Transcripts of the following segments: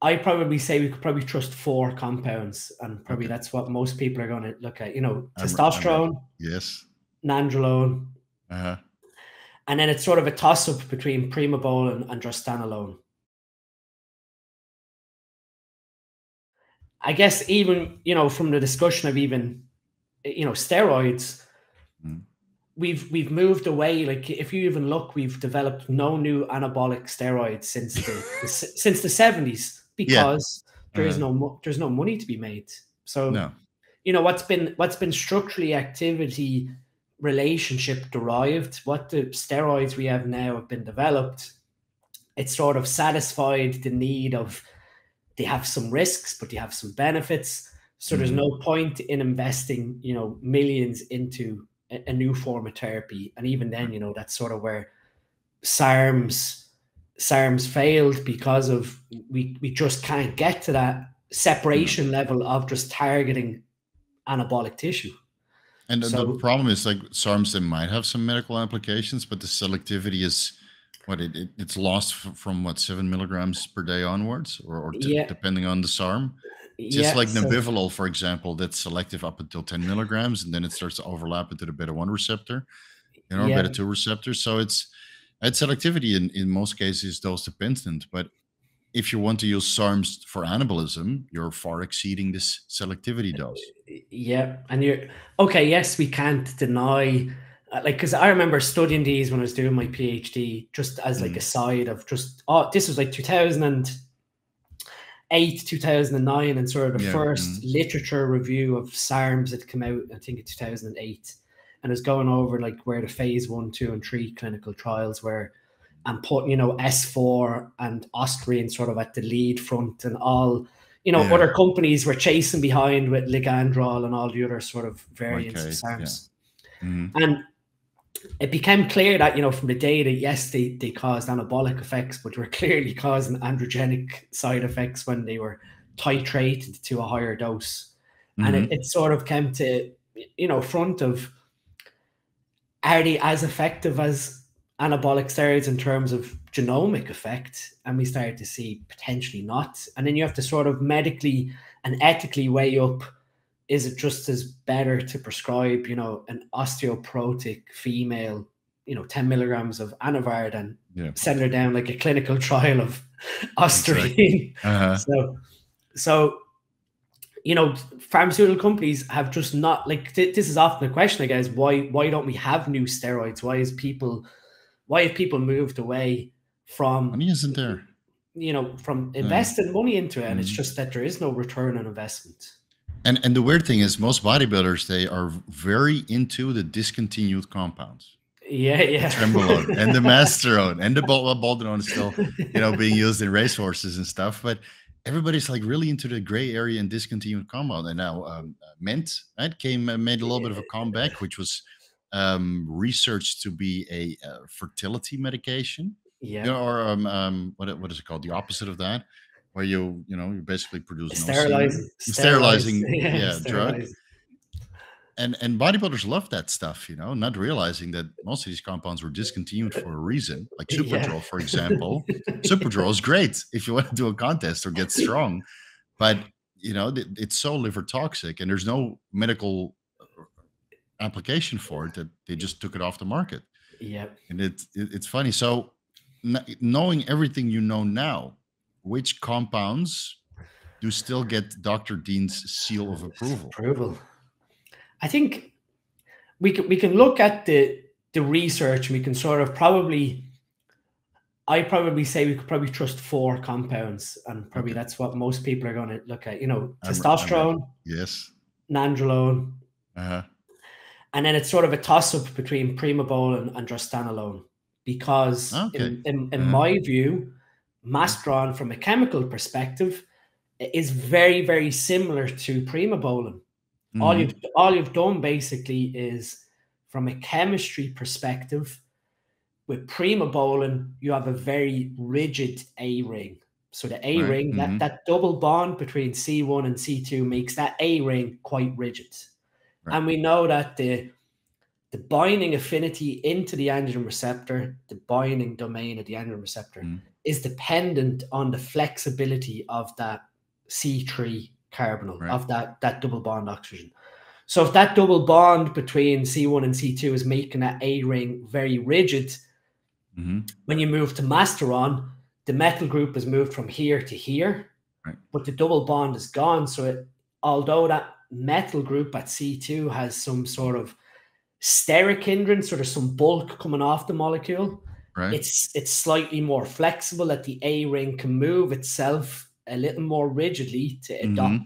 I probably say we could probably trust four compounds, and probably that's what most people are going to look at. You know, testosterone, yes, nandrolone, and then it's sort of a toss-up between Primobolan and Drostanolone. I guess even, you know, from the discussion of even, you know, steroids, we've moved away. Like if you even look, we've developed no new anabolic steroids since the, since the 70s, because there's no money to be made. So, you know, what's been structurally activity relationship derived, what the steroids we have now have been developed, it's sort of satisfied the need of, they have some risks, but they have some benefits. So there's no point in investing, you know, millions into a new form of therapy. And even then, you know, that's sort of where SARMs failed, because of we just can't get to that separation level of just targeting anabolic tissue. And so, the problem is, like, SARMs, they might have some medical applications, but the selectivity is what it's lost from what, 7 milligrams per day onwards, or depending on the SARM. Just like Nabivolol, for example, that's selective up until 10 milligrams, and then it starts to overlap into the beta-1 receptor, you know, beta-2 receptor. So that selectivity in most cases dose-dependent. But if you want to use SARMs for anabolism, you're far exceeding this selectivity dose. Yeah, and you're... Okay, yes, we can't deny... Like, because I remember studying these when I was doing my PhD, just as like a side of just... Oh, this was like 2008, 2009, and sort of the first literature review of SARMs that came out, I think in 2008, and it was going over like where the phase 1, 2, and 3 clinical trials were, and putting, you know, S4 and Ostarine sort of at the lead front, and all, you know, other companies were chasing behind with ligandrol and all the other sort of variants of SARMs, and it became clear that, you know, from the data, yes, they caused anabolic effects, but were clearly causing androgenic side effects when they were titrated to a higher dose. And it sort of came to, you know, front of, are they as effective as anabolic steroids in terms of genomic effect? And we started to see potentially not. And then you have to sort of medically and ethically weigh up, is it just as better to prescribe, you know, an osteoporotic female, you know, 10 milligrams of anavar than send her down like a clinical trial of Ostarine? So, you know, pharmaceutical companies have just not, like, this is often the question, I guess, why don't we have new steroids? Why have people moved away from... Money isn't there. You know, from investing money into it, and it's just that there is no return on investment. And the weird thing is, most bodybuilders, they are very into the discontinued compounds. The Trembolone and the Masteron and the boldenone is still, you know, being used in racehorses and stuff. But everybody's like really into the gray area and discontinued compound. And now Mint, right, made a little bit of a comeback, which was researched to be a fertility medication. You know, or what is it called? The opposite of that. Where you know, you basically produce sterilizing drug, and bodybuilders love that stuff, you know, not realizing that most of these compounds were discontinued for a reason. Like Superdrol, for example. Superdrol is great if you want to do a contest or get strong, but you know, it's so liver toxic, and there's no medical application for it that they just took it off the market. And it's funny. So knowing everything you know now, which compounds do still get Dr. Dean's seal of approval? I think we can look at the research, and we can sort of probably, I probably say we could probably trust four compounds, and probably that's what most people are going to look at. You know, testosterone, nandrolone, and then it's sort of a toss-up between Primobolan and Drostanolone, because in my view, Masteron, from a chemical perspective, is very, very similar to Primobolan. All you've done basically is, from a chemistry perspective, with Primobolan, you have a very rigid A ring. So the A ring, that double bond between C1 and C2 makes that A ring quite rigid. And we know that the binding affinity into the androgen receptor, the binding domain of the androgen receptor, is dependent on the flexibility of that C3 carbonyl, right, of that double bond oxygen. So if that double bond between C1 and C2 is making that A ring very rigid, mm-hmm, when you move to Masteron, the metal group has moved from here to here, right, but the double bond is gone. So although that metal group at C2 has some sort of steric hindrance, so there's some bulk coming off the molecule, right, it's slightly more flexible, that the A ring can move itself a little more rigidly to adopt, mm-hmm,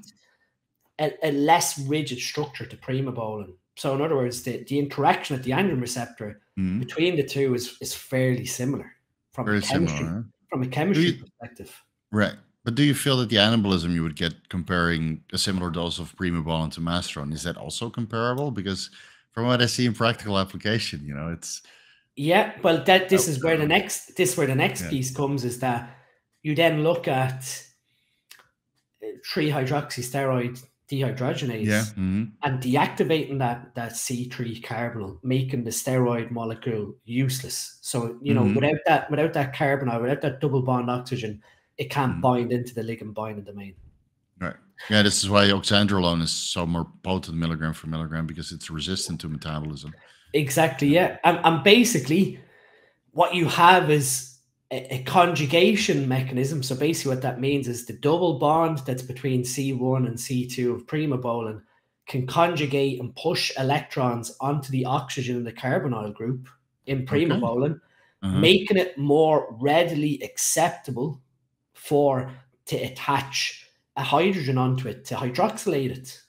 a less rigid structure to primobolan. So in other words, the interaction at the androgen receptor, mm-hmm, between the two is fairly similar from a chemistry perspective. Right. But do you feel that the anabolism you would get comparing a similar dose of primobolan to Masteron, is that also comparable? Because from what I see in practical application, you know, it's... Yeah, well, this is where the next piece comes, is that you then look at 3-hydroxysteroid dehydrogenase, yeah, mm-hmm, and deactivating that C3 carbonyl, making the steroid molecule useless. So, you know, mm-hmm, without that carbonyl, without that double bond oxygen, it can't, mm-hmm, bind into the ligand binding domain. Right. Yeah, this is why oxandrolone is so more potent milligram for milligram, because it's resistant to metabolism. Exactly, yeah. And basically what you have is a conjugation mechanism. So basically what that means is the double bond that's between C1 and C2 of primobolan can conjugate and push electrons onto the oxygen in the carbonyl group in primobolan, okay, uh-huh, making it more readily acceptable to attach a hydrogen onto it, to hydroxylate it.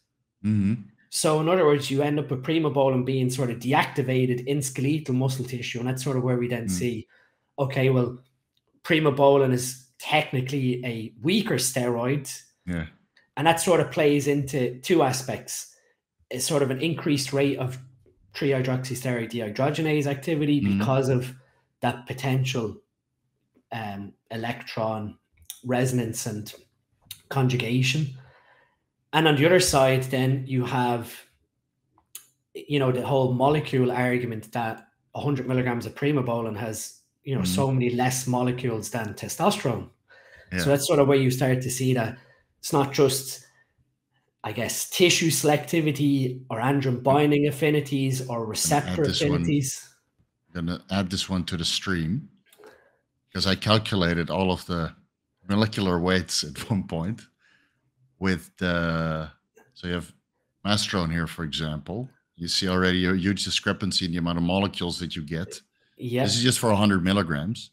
Mm-hmm. So in other words, you end up with primobolan being sort of deactivated in skeletal muscle tissue. And that's sort of where we then, mm-hmm, see, okay, well, primobolan is technically a weaker steroid. Yeah. And that sort of plays into two aspects. It's sort of an increased rate of 3-hydroxysteroid dehydrogenase activity, mm-hmm, because of that potential electron resonance and conjugation. And on the other side, then you have, you know, the whole molecule argument that 100 milligrams of primobolan has, you know, mm-hmm, so many less molecules than testosterone. Yeah. So that's sort of where you start to see that it's not just, I guess, tissue selectivity or androgen binding affinities or receptor affinities. I'm going to add this one to the stream, because I calculated all of the molecular weights at one point with the, so you have Masteron here, for example, you see already a huge discrepancy in the amount of molecules that you get. Yeah. This is just for 100 milligrams.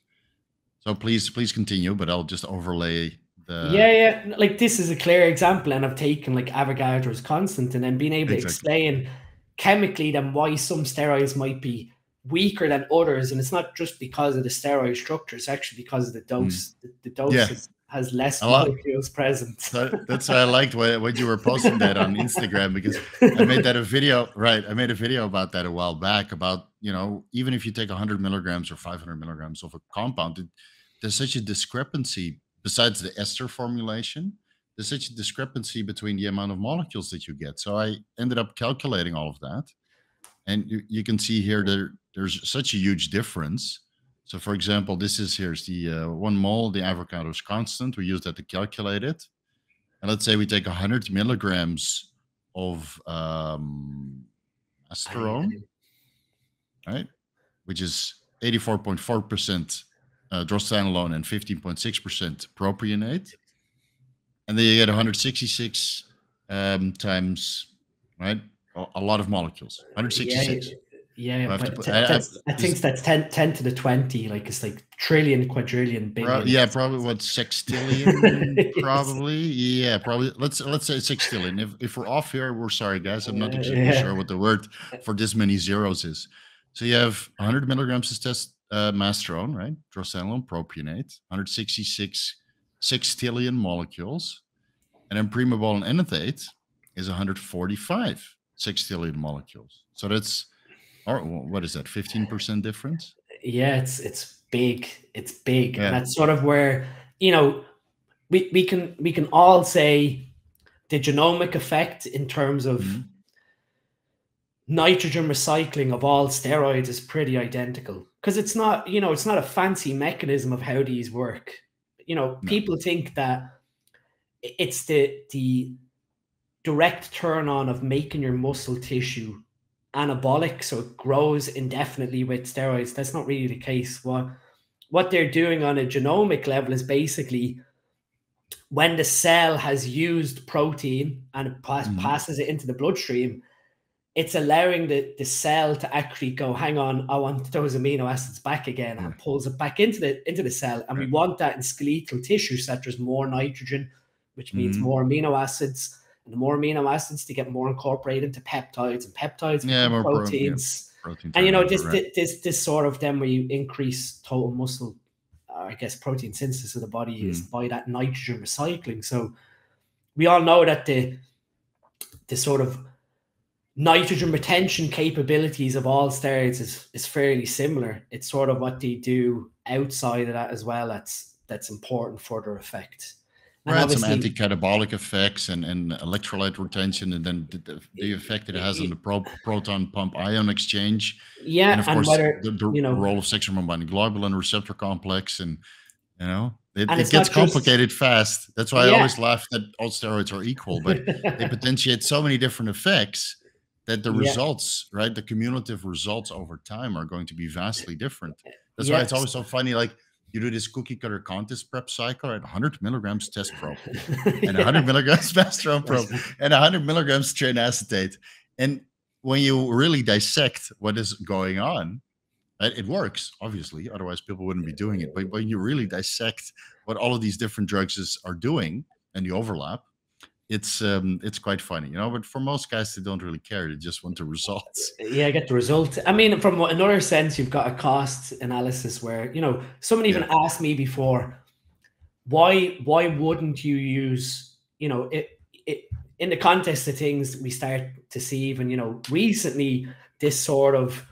So please continue, but I'll just overlay the... Yeah, yeah. Like this is a clear example, and I've taken like Avogadro's constant and then being able, exactly, to explain chemically then why some steroids might be weaker than others, and it's not just because of the steroid structure, it's actually because of the dose. The dose, yeah, has less molecules present. So that's why I liked when you were posting that on Instagram, because I made that a video, right? I made a video about that a while back, about, you know, even if you take 100 milligrams or 500 milligrams of a compound, there's such a discrepancy, besides the ester formulation, there's such a discrepancy between the amount of molecules that you get. So I ended up calculating all of that, and you can see here there's such a huge difference. So for example, here's the 1 mole, the Avogadro's constant. We use that to calculate it. And let's say we take 100 milligrams of Masteron, right? Which is 84.4% drostanolone and 15.6% propionate. And then you get 166 times, right? A lot of molecules, 166. Yeah. Yeah, but I think that's 10 to the 20. Like it's like trillion, quadrillion, billion. Yeah, probably what, sextillion, probably. Yeah, probably. Let's say sextillion. If we're off here, we're sorry, guys. I'm not exactly sure what the word for this many zeros is. So you have 100 milligrams of Masteron, right? Drostanolone, propionate, 166 sextillion molecules, and then primobolan enanthate is 145 sextillion molecules. So that's, or what is that, 15% difference? Yeah, it's big. It's big. Yeah. And that's sort of where, you know, we can all say the genomic effect in terms of, mm-hmm, nitrogen recycling of all steroids is pretty identical, because it's not, you know, it's not a fancy mechanism of how these work. You know, people think that it's the direct turn on of making your muscle tissue anabolic, so it grows indefinitely with steroids. That's not really the case. What they're doing on a genomic level is basically when the cell has used protein and it passes it into the bloodstream, it's allowing the cell to actually go, hang on, I want those amino acids back again, and pulls it back into the cell. And we want that in skeletal tissue, such as more nitrogen, which means more amino acids. And the more amino acids, they get more incorporated into peptides, and peptides more proteins. Protein and, you know, this sort of then where you increase total muscle, I guess, protein synthesis of the body is by that nitrogen recycling. So we all know that the sort of nitrogen retention capabilities of all steroids is fairly similar. It's sort of what they do outside of that as well that's important for their effect. And right, some anti-catabolic effects and electrolyte retention, and then the effect it has on the proton pump ion exchange. Yeah, and of course, whether, the role of sex hormone binding globulin receptor complex, and you know, it gets complicated fast. That's why I always laugh that all steroids are equal, but they potentiate so many different effects that the results, right, the cumulative results over time are going to be vastly different. That's why it's always so funny, like, you do this cookie cutter contest prep cycle at 100 milligrams Test Pro and 100 milligrams Masteron Pro and 100 milligrams Tren Acetate. And when you really dissect what is going on, it works, obviously. Otherwise, people wouldn't be doing it. But when you really dissect what all of these different drugs are doing and the overlap, it's quite funny, you know. But for most guys, they don't really care. They just want the results. Yeah, get the result. I mean, from another sense, you've got a cost analysis where, you know, someone even asked me before, why wouldn't you use, you know, it in the context of things we start to see even, you know, recently this sort of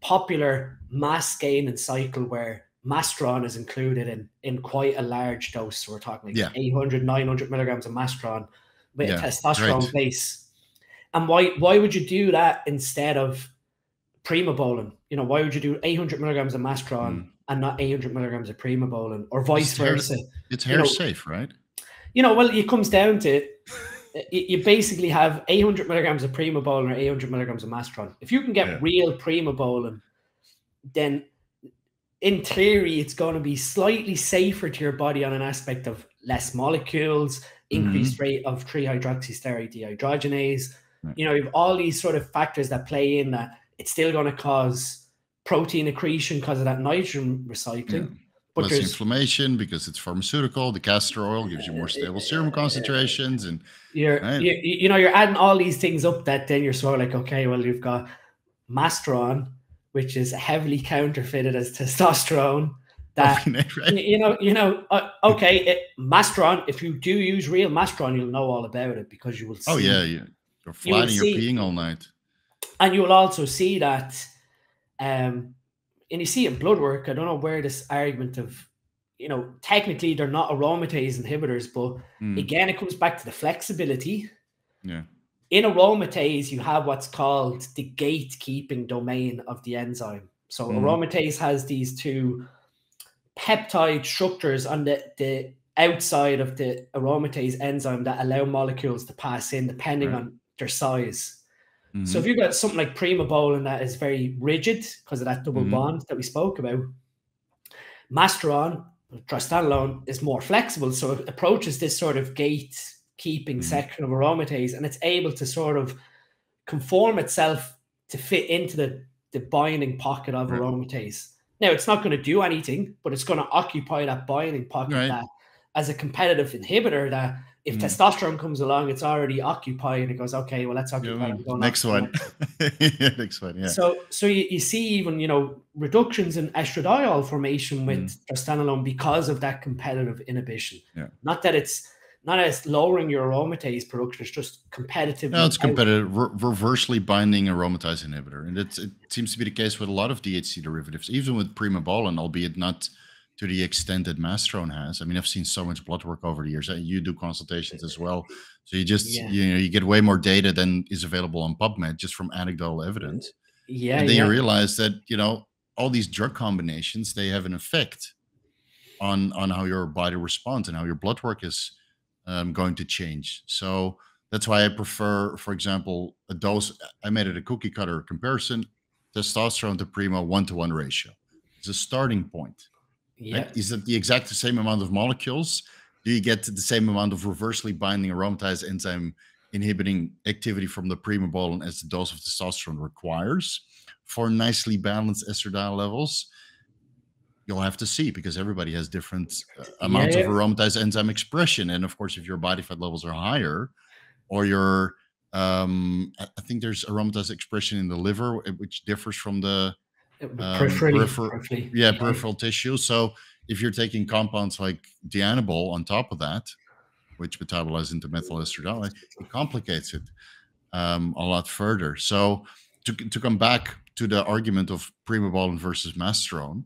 popular mass gain and cycle where Masteron is included in quite a large dose. So we're talking like 800, 900 milligrams of Masteron with a testosterone base. And why would you do that instead of Primobolan? You know, why would you do 800 milligrams of Masteron and not 800 milligrams of Primobolan, or vice versa? It's hair safe, right? You know, well, it comes down to you basically have 800 milligrams of Primobolan or 800 milligrams of Masteron. If you can get real Primobolan, then in theory, it's going to be slightly safer to your body on an aspect of less molecules, increased rate of 3-hydroxysteroid dehydrogenase. You know, you have all these sort of factors that play in that it's still going to cause protein accretion because of that nitrogen recycling. But less inflammation because it's pharmaceutical. The castor oil gives you more stable serum concentrations. And you know, you're adding all these things up that then you're sort of like, okay, well, you've got Masteron, which is heavily counterfeited as testosterone. That okay, Masteron. If you do use real Masteron, you'll know all about it because you will. See, you're flying, you're peeing all night, and you will also see that. And you see in blood work. I don't know where this argument of, you know, technically they're not aromatase inhibitors, but again, it comes back to the flexibility. Yeah. In aromatase, you have what's called the gatekeeping domain of the enzyme. So aromatase has these two peptide structures on the outside of the aromatase enzyme that allow molecules to pass in depending on their size. So if you've got something like Primobolan that is very rigid because of that double bond that we spoke about, Masteron, Drostanolone, is more flexible. So it approaches this sort of gatekeeping section of aromatase, and it's able to sort of conform itself to fit into the binding pocket of aromatase. Now, it's not going to do anything, but it's going to occupy that binding pocket that, as a competitive inhibitor, that if testosterone comes along, it's already occupied. It goes, okay, well, let's occupy next one. Next one, So you see even, you know, reductions in estradiol formation with drostanolone because of that competitive inhibition. Not as lowering your aromatase production, it's just competitive. No, it's competitive, reversely binding aromatase inhibitor. And it seems to be the case with a lot of DHC derivatives, even with Primobolan, albeit not to the extent that Masteron has. I mean, I've seen so much blood work over the years, and you do consultations as well. So you just, you know, you get way more data than is available on PubMed just from anecdotal evidence. Yeah. And then you realize that, you know, all these drug combinations, they have an effect on how your body responds and how your blood work is going to change. So that's why I prefer, for example, a dose. I made it a cookie cutter comparison, testosterone to Primo 1:1 ratio. It's a starting point. Yeah. Right? Is that the exact same amount of molecules? Do you get the same amount of reversely binding aromatase enzyme inhibiting activity from the Primobolan as the dose of testosterone requires for nicely balanced estradiol levels? You'll have to see, because everybody has different amounts of aromatase enzyme expression. And of course, if your body fat levels are higher, or your, I think there's aromatase expression in the liver, which differs from the peripheral tissue. So if you're taking compounds like Dianabol on top of that, which metabolize into methyl estradiol, it complicates it a lot further. So to come back to the argument of Primobolan versus Masteron,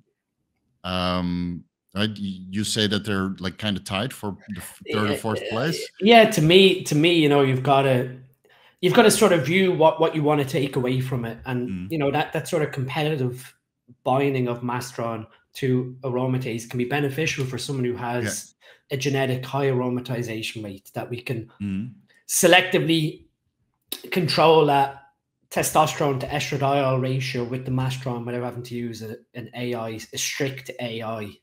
right, you say that they're like kind of tied for the third or fourth place. Yeah, to me, you know, you've got to sort of view what you want to take away from it, and you know that sort of competitive binding of Masteron to aromatase can be beneficial for someone who has a genetic high aromatization rate, that we can selectively control that testosterone to estradiol ratio with the Masteron without having to use an AI, a strict AI